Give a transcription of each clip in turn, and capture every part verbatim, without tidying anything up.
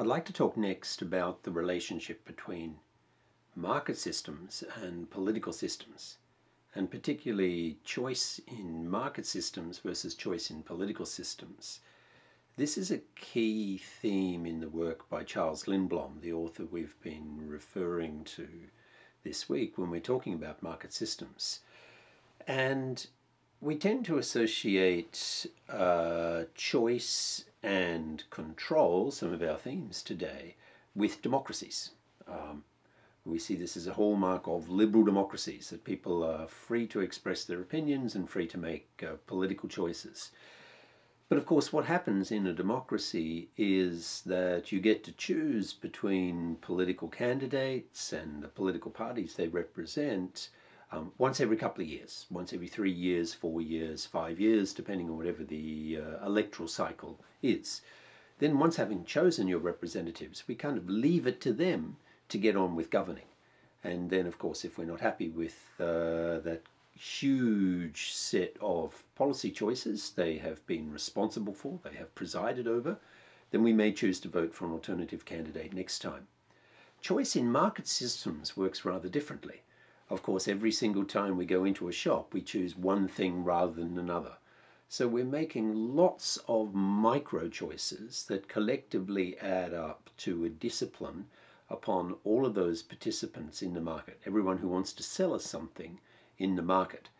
I'd like to talk next about the relationship between market systems and political systems, and particularly choice in market systems versus choice in political systems. This is a key theme in the work by Charles Lindblom, the author we've been referring to this week when we're talking about market systems. And we tend to associate uh, choice and control, some of our themes today, with democracies. Um, we see this as a hallmark of liberal democracies, that people are free to express their opinions and free to make uh, political choices. But of course, what happens in a democracy is that you get to choose between political candidates and the political parties they represent um, once every couple of years, once every three years, four years, five years, depending on whatever the uh, electoral cycle is. Then once having chosen your representatives, we kind of leave it to them to get on with governing. And then, of course, if we're not happy with uh, that huge set of policy choices they have been responsible for, they have presided over, then we may choose to vote for an alternative candidate next time. Choice in market systems works rather differently. Of course, every single time we go into a shop, we choose one thing rather than another. So we're making lots of micro choices that collectively add up to a discipline upon all of those participants in the market, everyone who wants to sell us something in the market.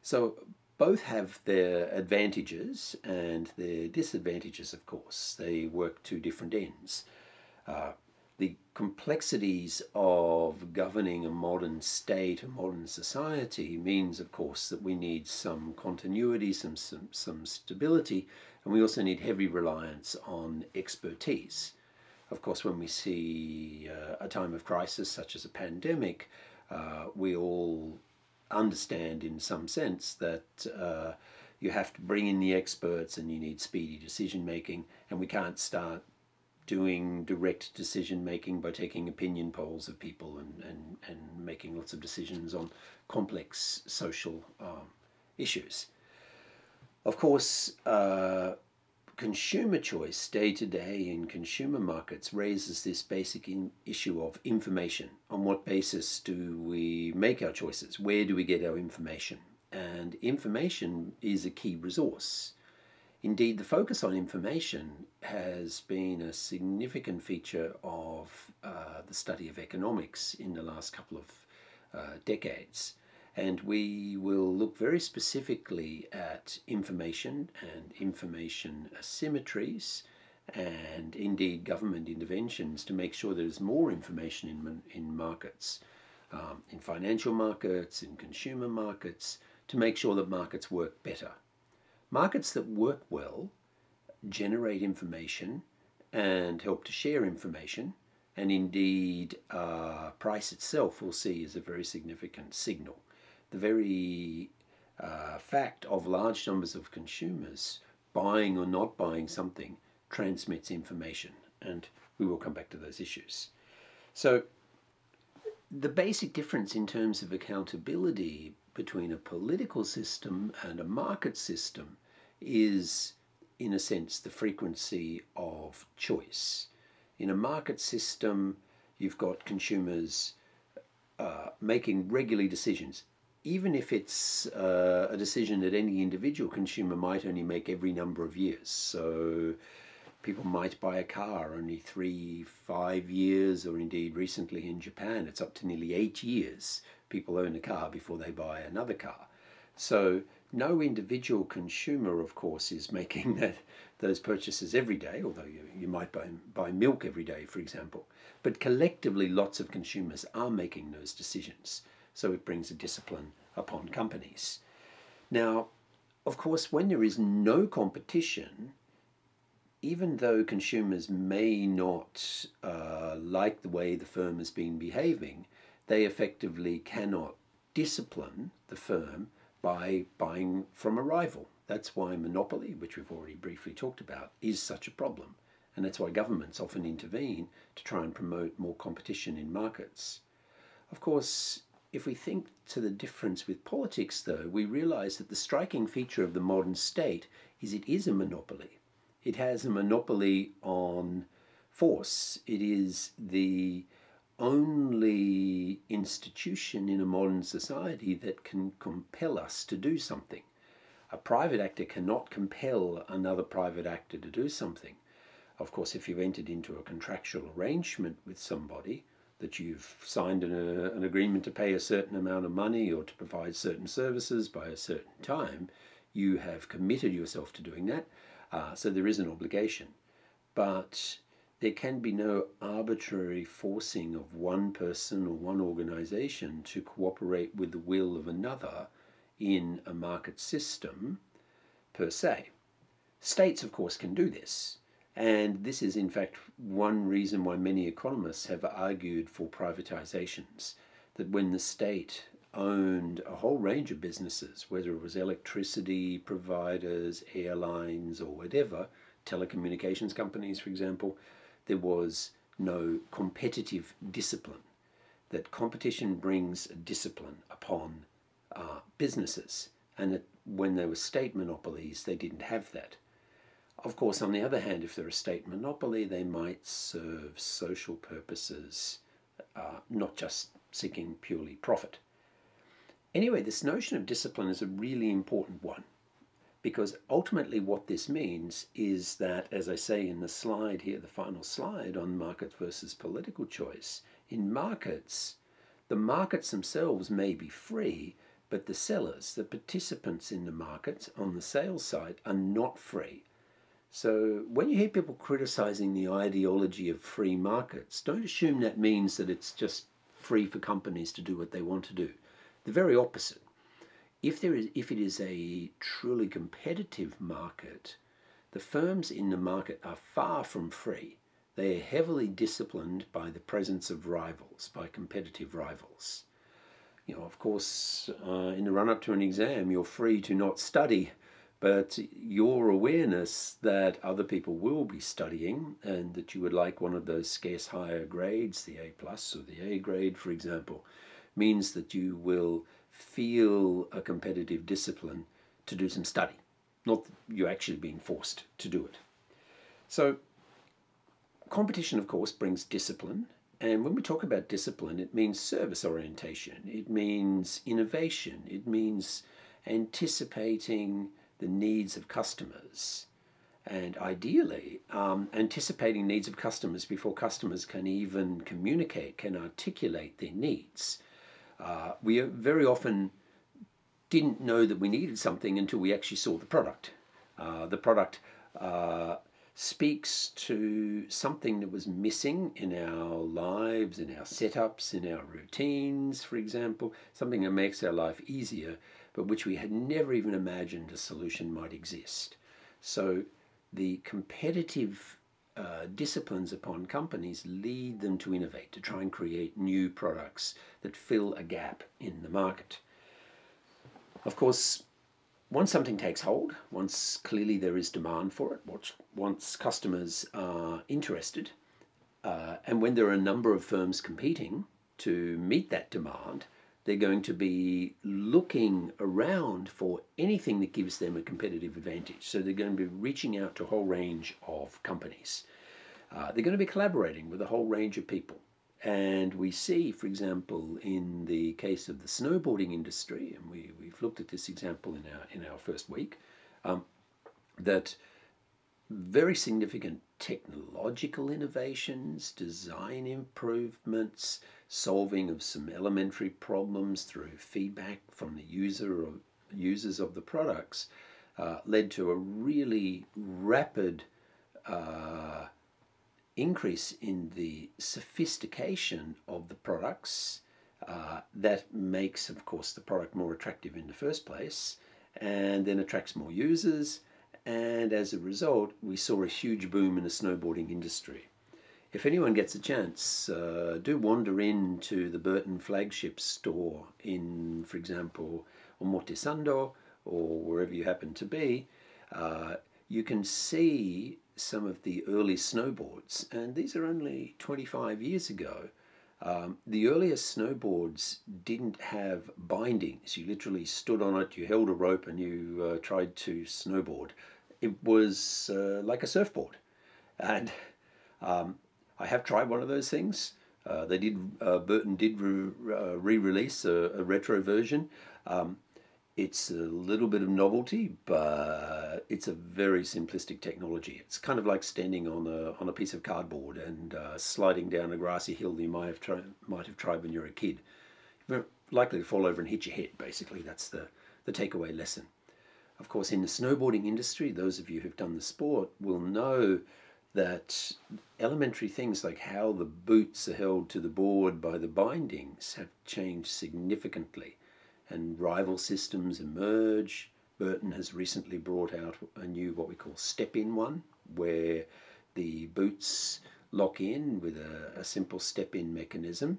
So both have their advantages and their disadvantages, of course. They work to different ends. Uh, the complexities of governing a modern state, a modern society, means, of course, that we need some continuity, some, some, some stability, and we also need heavy reliance on expertise. Of course, when we see uh, a time of crisis, such as a pandemic, uh, we all understand in some sense that uh, you have to bring in the experts and you need speedy decision making, and we can't start doing direct decision making by taking opinion polls of people and, and, and making lots of decisions on complex social um, issues. Of course, uh, consumer choice day to day in consumer markets raises this basic in issue of information. On what basis do we make our choices? Where do we get our information? And information is a key resource. Indeed, the focus on information has been a significant feature of uh, the study of economics in the last couple of uh, decades. And we will look very specifically at information and information asymmetries and indeed government interventions to make sure there's more information in, in markets, um, in financial markets, in consumer markets, to make sure that markets work better. Markets that work well generate information and help to share information, and indeed uh, price itself we'll see is a very significant signal. The very uh, fact of large numbers of consumers buying or not buying something transmits information, and we will come back to those issues. So the basic difference in terms of accountability between a political system and a market system is, in a sense, the frequency of choice. In a market system, you've got consumers uh, making regular decisions, even if it's uh, a decision that any individual consumer might only make every number of years. So people might buy a car only three, five years, or indeed recently in Japan, it's up to nearly eight years people own a car before they buy another car. So no individual consumer, of course, is making that, those purchases every day, although you, you might buy, buy milk every day, for example. But collectively, lots of consumers are making those decisions. So it brings a discipline upon companies. Now, of course, when there is no competition, even though consumers may not uh, like the way the firm has been behaving, they effectively cannot discipline the firm by buying from a rival. That's why monopoly, which we've already briefly talked about, is such a problem. And that's why governments often intervene to try and promote more competition in markets. Of course, if we think to the difference with politics, though, we realize that the striking feature of the modern state is it is a monopoly. It has a monopoly on force. It is the only institution in a modern society that can compel us to do something. A private actor cannot compel another private actor to do something. Of course, if you've entered into a contractual arrangement with somebody, that you've signed an, uh, an agreement to pay a certain amount of money or to provide certain services by a certain time, you have committed yourself to doing that, uh, so there is an obligation. But there can be no arbitrary forcing of one person or one organisation to cooperate with the will of another in a market system per se. States, of course, can do this, and this is in fact one reason why many economists have argued for privatisations, that when the state owned a whole range of businesses, whether it was electricity providers, airlines or whatever, telecommunications companies, for example, there was no competitive discipline. That competition brings discipline upon uh, businesses, and it, when they were state monopolies, they didn't have that. Of course, on the other hand, if they're a state monopoly, they might serve social purposes, uh, not just seeking purely profit. Anyway, this notion of discipline is a really important one, because ultimately what this means is that, as I say in the slide here, the final slide on market versus political choice, in markets, the markets themselves may be free, but the sellers, the participants in the markets on the sales side, are not free. So when you hear people criticising the ideology of free markets, don't assume that means that it's just free for companies to do what they want to do. The very opposite. If there is, if it is a truly competitive market, the firms in the market are far from free. They are heavily disciplined by the presence of rivals, by competitive rivals. You know, of course, uh, in the run-up to an exam, you're free to not study, but your awareness that other people will be studying and that you would like one of those scarce higher grades, the A plus or the A grade, for example, means that you will feel a competitive discipline to do some study, not you actually being forced to do it. So competition, of course, brings discipline, and when we talk about discipline, it means service orientation, it means innovation, it means anticipating the needs of customers, and ideally um, anticipating needs of customers before customers can even communicate, can articulate their needs. Uh, we very often didn't know that we needed something until we actually saw the product. Uh, the product uh, speaks to something that was missing in our lives, in our setups, in our routines, for example, something that makes our life easier, but which we had never even imagined a solution might exist. So the competitive Uh, disciplines upon companies lead them to innovate, to try and create new products that fill a gap in the market. Of course, once something takes hold, once clearly there is demand for it, once, once customers are interested, uh, and when there are a number of firms competing to meet that demand, they're going to be looking around for anything that gives them a competitive advantage. So they're going to be reaching out to a whole range of companies. Uh, they're going to be collaborating with a whole range of people. And we see, for example, in the case of the snowboarding industry, and we, we've looked at this example in our, in our first week, um, that very significant technological innovations, design improvements, solving of some elementary problems through feedback from the user or users of the products uh, led to a really rapid uh, increase in the sophistication of the products uh, that makes, of course, the product more attractive in the first place, and then attracts more users. And as a result, we saw a huge boom in the snowboarding industry. If anyone gets a chance, uh, do wander into the Burton flagship store in, for example, Omotesando, or wherever you happen to be. Uh, you can see some of the early snowboards, and these are only twenty-five years ago. Um, the earliest snowboards didn't have bindings. You literally stood on it, you held a rope, and you uh, tried to snowboard. It was uh, like a surfboard. And um, I have tried one of those things. Uh, they did. Uh, Burton did re-release uh, a, a retro version. Um, it's a little bit of novelty, but it's a very simplistic technology. It's kind of like standing on a on a piece of cardboard and uh, sliding down a grassy hill that you might have tried might have tried when you were a kid. You're likely to fall over and hit your head. Basically, that's the the takeaway lesson. Of course, in the snowboarding industry, those of you who've done the sport will know that elementary things like how the boots are held to the board by the bindings have changed significantly, and rival systems emerge. Burton has recently brought out a new what we call step-in one, where the boots lock in with a, a simple step-in mechanism.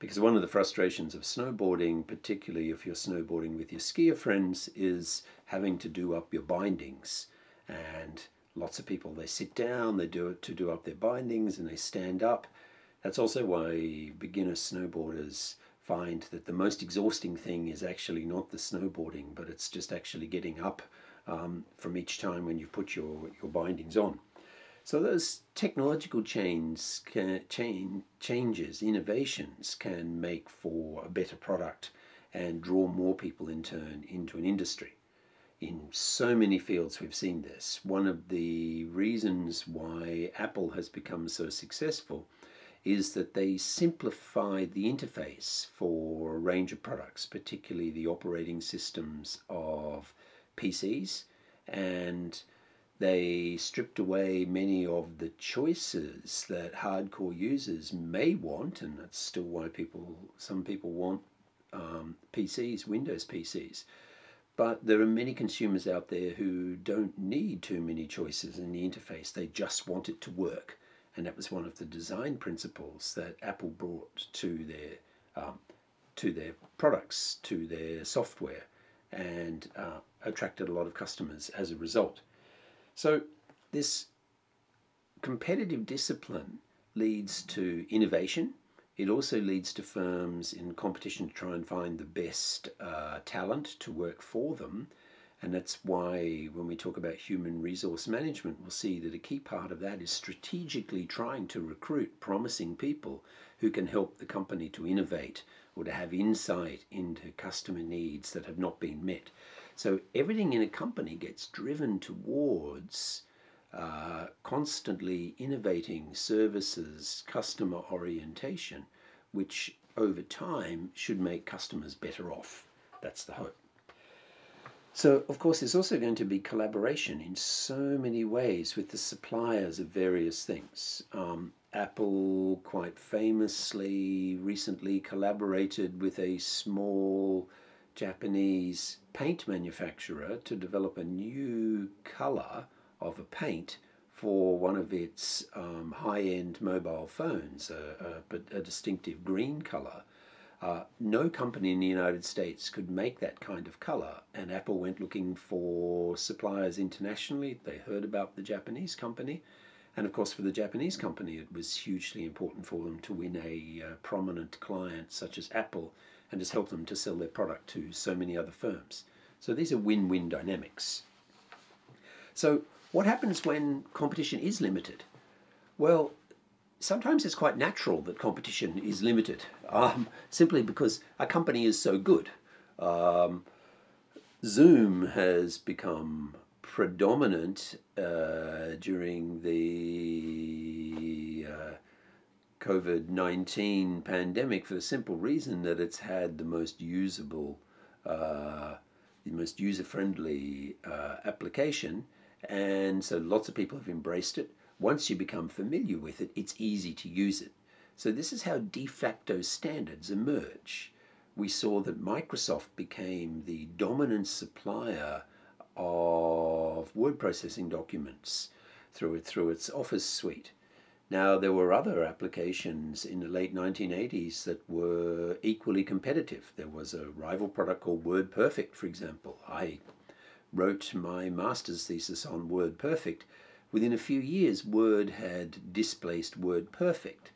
Because one of the frustrations of snowboarding, particularly if you're snowboarding with your skier friends, is having to do up your bindings. And lots of people, they sit down, they do it to do up their bindings, and they stand up. That's also why beginner snowboarders find that the most exhausting thing is actually not the snowboarding, but it's just actually getting up um, from each time when you put your, your bindings on. So those technological chains can, chain, changes, innovations can make for a better product and draw more people in turn into an industry. In so many fields we've seen this. One of the reasons why Apple has become so successful is that they simplified the interface for a range of products, particularly the operating systems of P Cs, and they stripped away many of the choices that hardcore users may want, and that's still why people, some people want um, P Cs, Windows P Cs. But there are many consumers out there who don't need too many choices in the interface. They just want it to work. And that was one of the design principles that Apple brought to their, um, to their products, to their software, and uh, attracted a lot of customers as a result. So this competitive discipline leads to innovation. It also leads to firms in competition to try and find the best uh, talent to work for them. And that's why when we talk about human resource management, we'll see that a key part of that is strategically trying to recruit promising people who can help the company to innovate or to have insight into customer needs that have not been met. So everything in a company gets driven towards uh, constantly innovating services, customer orientation, which over time should make customers better off. That's the hope. So of course there's also going to be collaboration in so many ways with the suppliers of various things. Um, Apple quite famously recently collaborated with a small Japanese paint manufacturer to develop a new color of a paint for one of its um, high-end mobile phones, a, a, a distinctive green color. Uh, no company in the United States could make that kind of color, and Apple went looking for suppliers internationally. They heard about the Japanese company, and of course for the Japanese company it was hugely important for them to win a uh, prominent client such as Apple, and has helped them to sell their product to so many other firms. So these are win-win dynamics. So what happens when competition is limited? Well, sometimes it's quite natural that competition is limited, um, simply because a company is so good. Um, Zoom has become predominant uh, during the uh, COVID nineteen pandemic for the simple reason that it's had the most usable, uh, the most user-friendly uh, application, and so lots of people have embraced it. Once you become familiar with it, it's easy to use it. So this is how de facto standards emerge. We saw that Microsoft became the dominant supplier of word processing documents through it, through its Office suite. Now, there were other applications in the late nineteen eighties that were equally competitive. There was a rival product called WordPerfect, for example. I wrote my master's thesis on WordPerfect. Within a few years, Word had displaced WordPerfect.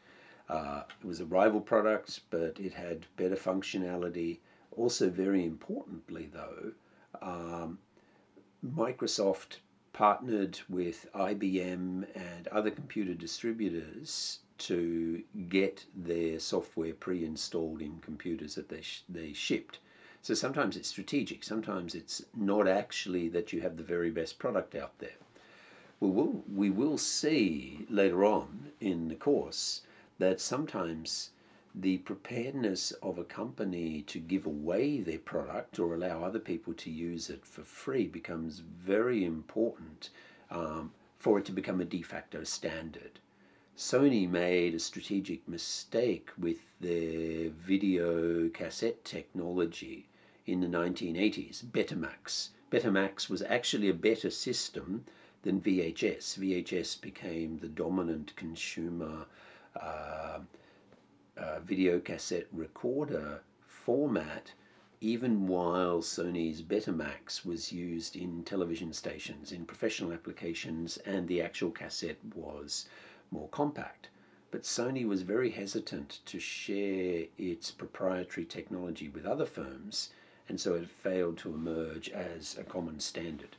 Uh, it was a rival product, but it had better functionality. Also, very importantly, though, um, Microsoft partnered with I B M and other computer distributors to get their software pre-installed in computers that they, sh they shipped. So sometimes it's strategic, sometimes it's not actually that you have the very best product out there. We will, we will see later on in the course that sometimes the preparedness of a company to give away their product or allow other people to use it for free becomes very important um, for it to become a de facto standard. Sony made a strategic mistake with their video cassette technology in the nineteen eighties, Betamax. Betamax was actually a better system than V H S. V H S became the dominant consumer uh, uh, video cassette recorder format, even while Sony's Betamax was used in television stations, in professional applications, and the actual cassette was more compact. But Sony was very hesitant to share its proprietary technology with other firms, and so it failed to emerge as a common standard.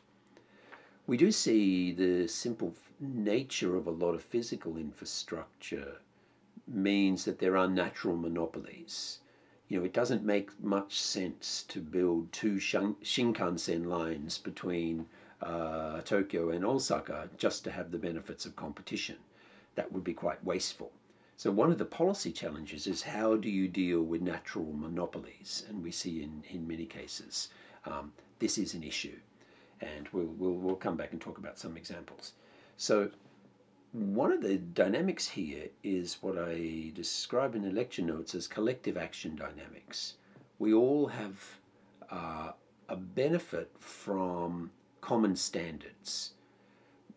We do see the simple nature of a lot of physical infrastructure means that there are natural monopolies. You know, it doesn't make much sense to build two Shinkansen lines between uh, Tokyo and Osaka just to have the benefits of competition. That would be quite wasteful. So one of the policy challenges is how do you deal with natural monopolies? And we see in, in many cases um, this is an issue. And we'll, we'll, we'll come back and talk about some examples. So one of the dynamics here is what I describe in the lecture notes as collective action dynamics. We all have uh, a benefit from common standards.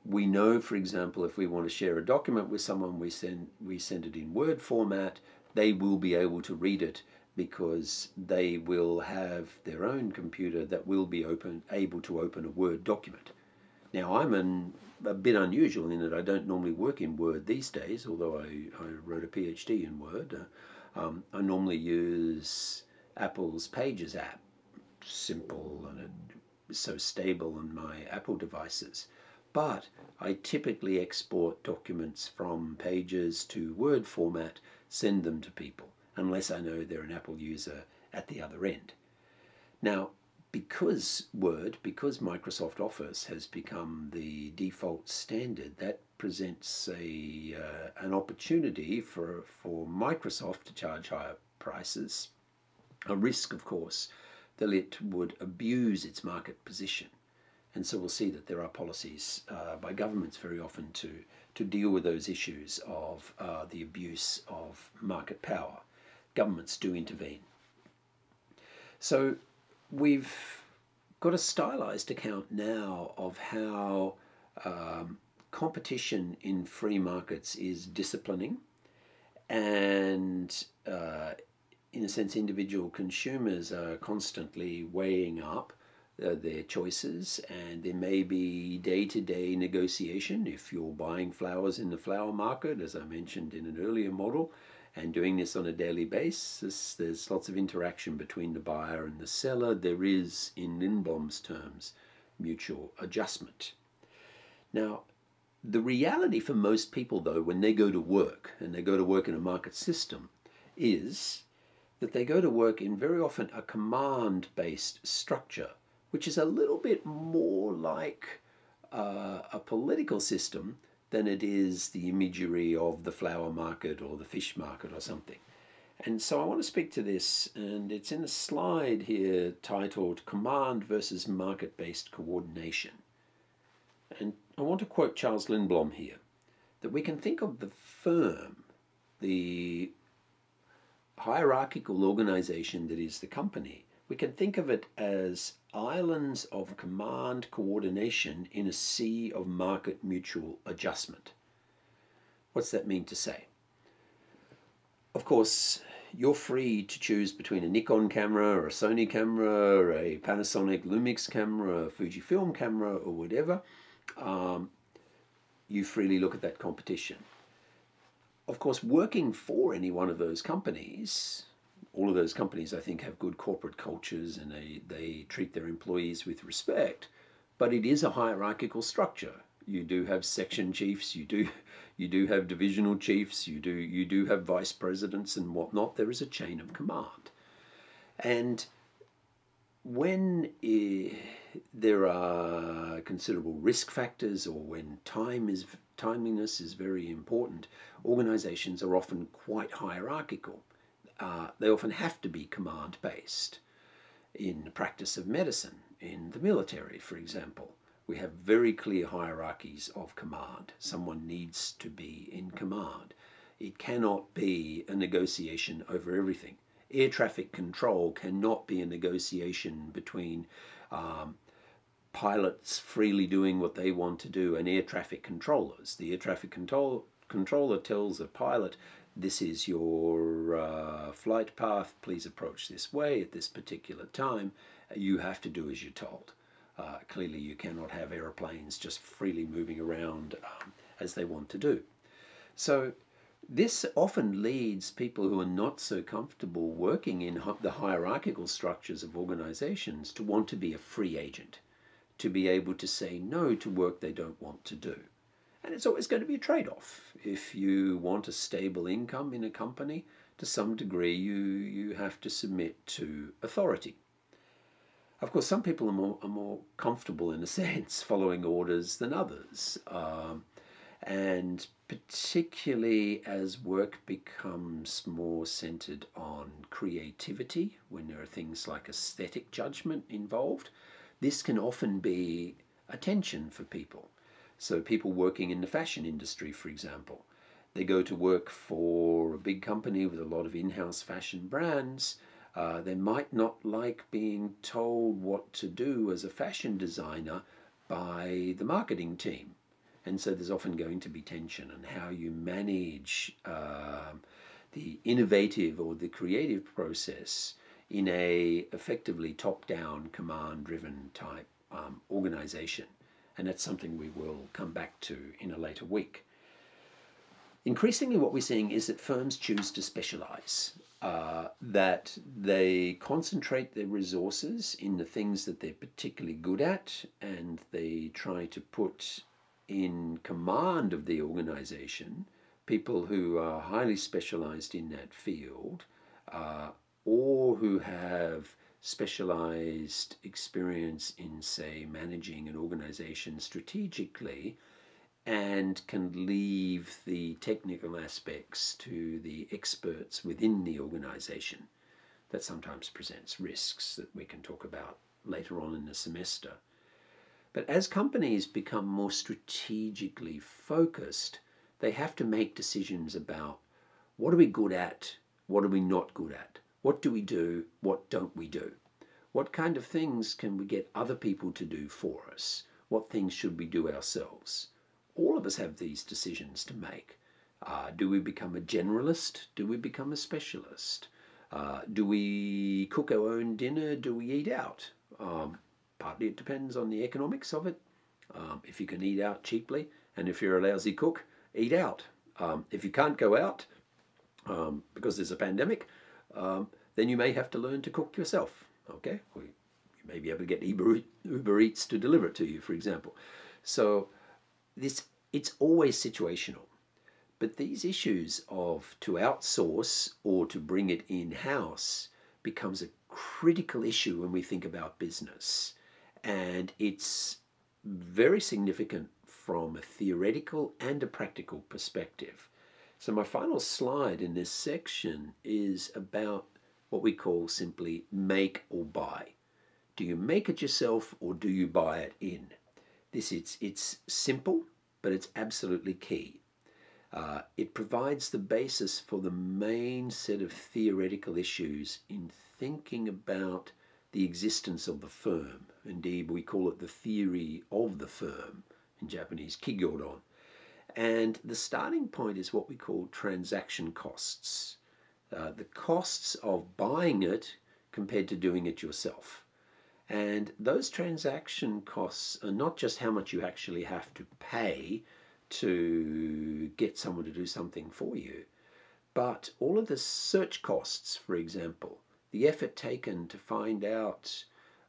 We know, for example, if we want to share a document with someone, we send, we send it in Word format. They will be able to read it because they will have their own computer that will be open, able to open a Word document. Now, I'm an, a bit unusual in that I don't normally work in Word these days, although I, I wrote a PhD in Word. Uh, um, I normally use Apple's Pages app, simple and it's so stable on my Apple devices. But I typically export documents from Pages to Word format, send them to people, unless I know they're an Apple user at the other end. Now, because Word, because Microsoft Office has become the default standard, that presents a, uh, an opportunity for, for Microsoft to charge higher prices. A risk, of course, that it would abuse its market position. And so we'll see that there are policies uh, by governments very often to, to deal with those issues of uh, the abuse of market power. Governments do intervene. So we've got a stylized account now of how um, competition in free markets is disciplining and, uh, in a sense, individual consumers are constantly weighing up Uh, their choices, and there may be day-to-day negotiation if you're buying flowers in the flower market, as I mentioned in an earlier model, and doing this on a daily basis. There's lots of interaction between the buyer and the seller. There is, in Lindblom's terms, mutual adjustment. Now, the reality for most people, though, when they go to work, and they go to work in a market system, is that they go to work in very often a command-based structure, which is a little bit more like uh, a political system than it is the imagery of the flower market or the fish market or something. And so I want to speak to this, and it's in a slide here titled Command versus Market-Based Coordination. And I want to quote Charles Lindblom here, that we can think of the firm, the hierarchical organization that is the company, we can think of it as islands of command coordination in a sea of market mutual adjustment. What's that mean to say? Of course, you're free to choose between a Nikon camera or a Sony camera, a Panasonic Lumix camera, a Fujifilm camera, or whatever. Um, you freely look at that competition. Of course, working for any one of those companies, all of those companies, I think, have good corporate cultures and they, they treat their employees with respect. But it is a hierarchical structure. you do have section chiefs, you do you do have divisional chiefs, you do you do have vice presidents and whatnot. There is a chain of command, and when eh, there are considerable risk factors, or when time is timeliness is very important, organizations are often quite hierarchical. Uh, they often have to be command based. In the practice of medicine, in the military, for example, we have very clear hierarchies of command. Someone needs to be in command. It cannot be a negotiation over everything. Air traffic control cannot be a negotiation between um, pilots freely doing what they want to do and air traffic controllers. The air traffic control controller tells a pilot, this is your uh, flight path, please approach this way at this particular time. You have to do as you're told. Uh, clearly you cannot have aeroplanes just freely moving around um, as they want to do. So this often leads people who are not so comfortable working in the hierarchical structures of organizations to want to be a free agent, to be able to say no to work they don't want to do. And it's always going to be a trade-off. If you want a stable income in a company, to some degree you, you have to submit to authority. Of course, some people are more, are more comfortable, in a sense, following orders than others. Um, and particularly as work becomes more centered on creativity, when there are things like aesthetic judgment involved, this can often be a tension for people. So people working in the fashion industry, for example, they go to work for a big company with a lot of in-house fashion brands. Uh, they might not like being told what to do as a fashion designer by the marketing team. And so there's often going to be tension on how you manage uh, the innovative or the creative process in a effectively top-down, command-driven type um, organization. And that's something we will come back to in a later week. Increasingly what we're seeing is that firms choose to specialize, uh, that they concentrate their resources in the things that they're particularly good at, and they try to put in command of the organization people who are highly specialized in that field, uh, or who have specialized experience in, say, managing an organization strategically, and can leave the technical aspects to the experts within the organization. That sometimes presents risks that we can talk about later on in the semester. But as companies become more strategically focused, they have to make decisions about what are we good at, what are we not good at. What do we do? What don't we do? What kind of things can we get other people to do for us? What things should we do ourselves? All of us have these decisions to make. Uh, do we become a generalist? Do we become a specialist? Uh, do we cook our own dinner? Do we eat out? Um, partly it depends on the economics of it. Um, if you can eat out cheaply, and if you're a lousy cook, eat out. Um, if you can't go out um, because there's a pandemic, Um, then you may have to learn to cook yourself, okay? Or you may be able to get Uber, Uber Eats to deliver it to you, for example. So this, it's always situational. But these issues of to outsource or to bring it in-house becomes a critical issue when we think about business. And it's very significant from a theoretical and a practical perspective. So my final slide in this section is about what we call simply make or buy. Do you make it yourself, or do you buy it in? This it's, it's simple, but it's absolutely key. Uh, it provides the basis for the main set of theoretical issues in thinking about the existence of the firm. Indeed, we call it the theory of the firm, in Japanese, kigyodan. And the starting point is what we call transaction costs. Uh, the costs of buying it compared to doing it yourself. And those transaction costs are not just how much you actually have to pay to get someone to do something for you, but all of the search costs, for example, the effort taken to find out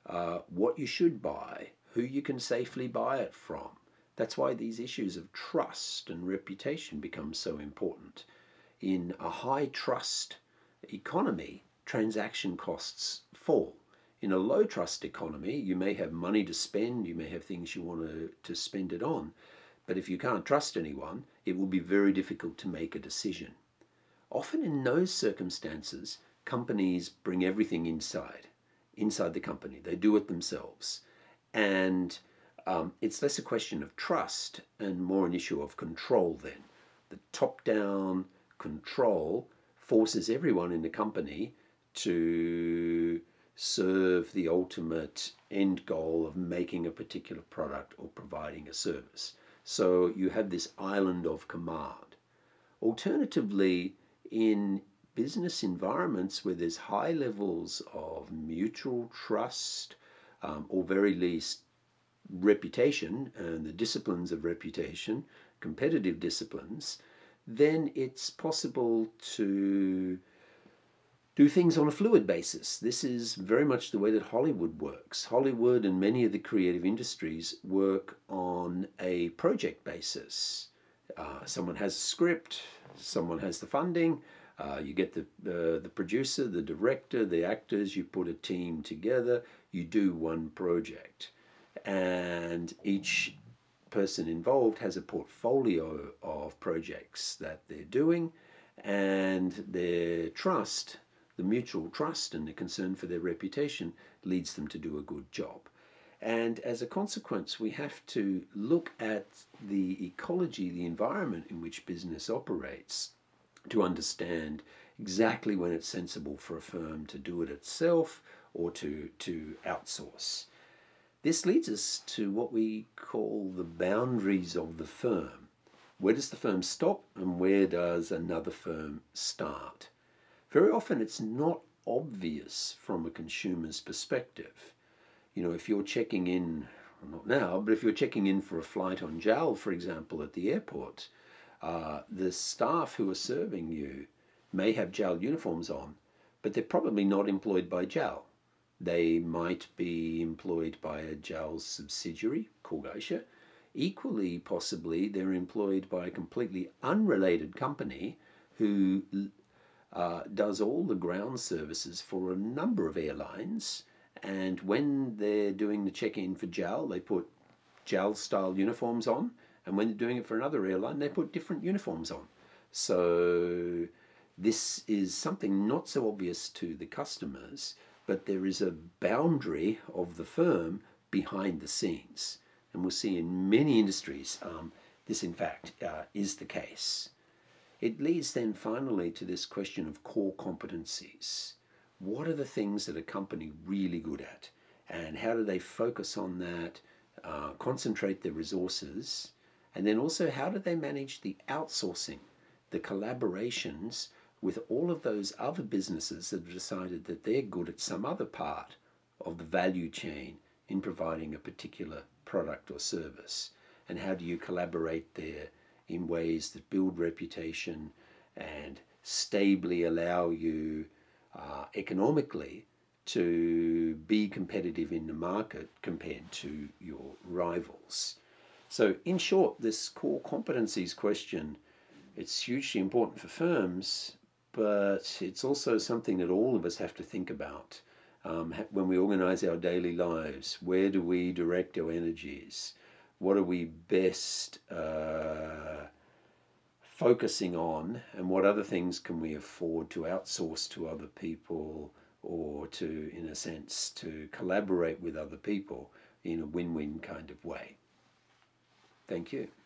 uh, what you should buy, who you can safely buy it from, That's why these issues of trust and reputation become so important. In a high trust economy, transaction costs fall. In a low trust economy, you may have money to spend, you may have things you want to, to spend it on, but if you can't trust anyone, it will be very difficult to make a decision. Often in those circumstances, companies bring everything inside, inside the company. They do it themselves. And um, it's less a question of trust and more an issue of control then. The top-down control forces everyone in the company to serve the ultimate end goal of making a particular product or providing a service. So you have this island of command. Alternatively, in business environments where there's high levels of mutual trust, um, or very least reputation and the disciplines of reputation, competitive disciplines, then it's possible to do things on a fluid basis. This is very much the way that Hollywood works. Hollywood and many of the creative industries work on a project basis. Uh, someone has a script, someone has the funding, uh, you get the, uh, the producer, the director, the actors, you put a team together, you do one project. And each person involved has a portfolio of projects that they're doing, and their trust, the mutual trust and the concern for their reputation leads them to do a good job. And as a consequence, we have to look at the ecology, the environment in which business operates, to understand exactly when it's sensible for a firm to do it itself or to, to outsource. This leads us to what we call the boundaries of the firm. Where does the firm stop and where does another firm start? Very often it's not obvious from a consumer's perspective. You know, if you're checking in, well, not now, but if you're checking in for a flight on J A L, for example, at the airport, uh, the staff who are serving you may have J A L uniforms on, but they're probably not employed by J A L. They might be employed by a J A L subsidiary, Korgosha. Equally, possibly, they're employed by a completely unrelated company who uh, does all the ground services for a number of airlines. And when they're doing the check-in for J A L, they put J A L-style uniforms on. And when they're doing it for another airline, they put different uniforms on. So this is something not so obvious to the customers, but there is a boundary of the firm behind the scenes. And we'll see in many industries um, this, in fact, uh, is the case. It leads then finally to this question of core competencies. What are the things that a company really good at? And how do they focus on that, uh, concentrate their resources? And then also, how do they manage the outsourcing, the collaborations with all of those other businesses that have decided that they're good at some other part of the value chain in providing a particular product or service? And how do you collaborate there in ways that build reputation and stably allow you Uh, economically to be competitive in the market compared to your rivals? So in short, this core competencies question, it's hugely important for firms, but it's also something that all of us have to think about um, when we organize our daily lives. Where do we direct our energies? What are we best uh, focusing on, and what other things can we afford to outsource to other people, or to, in a sense, to collaborate with other people in a win-win kind of way? Thank you.